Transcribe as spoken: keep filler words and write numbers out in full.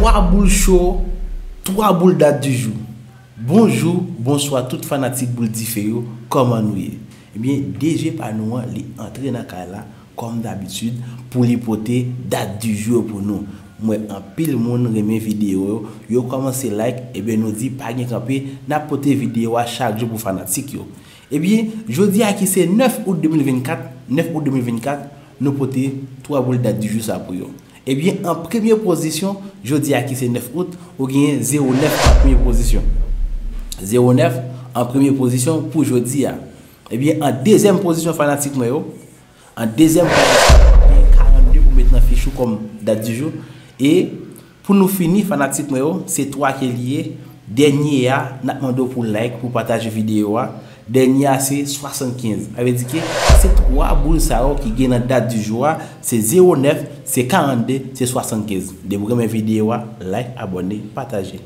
Trois boules chaudes, trois boules date du jour. Bonjour, bonsoir, toutes fanatiques boules différentes, comment nous y est? Eh bien, D G Panoua, il est entré dans le cas là, comme d'habitude, pour lui porter date du jour pour nous. Moi, en pile, monde remet vidéo, yo commencez like, et bien nous dit, pas de camper, n'a porté vidéo à chaque jour pour fanatiques. Eh bien, je dis à qui c'est neuf août deux mille vingt-quatre, neuf août deux mille vingt-quatre, nous porter trois boules date du jour ça pour yo. Eh bien, en première position, je dis à qui c'est neuf août, ou bien zéro neuf en première position. zéro neuf en première position pour jeudi. Eh bien, en deuxième position, fanatique, en deuxième position, quarante-deux pour mettre dans fichu comme date du jour. Et pour nous finir, fanatique, c'est trois qui est lié. Dernier, nous demandons pour like, pour partager la vidéo. Dernier, c'est soixante-quinze. Ça veut dire que c'est trois boules qui gagnent la date du jour. C'est zéro neuf, c'est quarante-deux, c'est soixante-quinze. De vous remercier la vidéo, like, abonner, partager.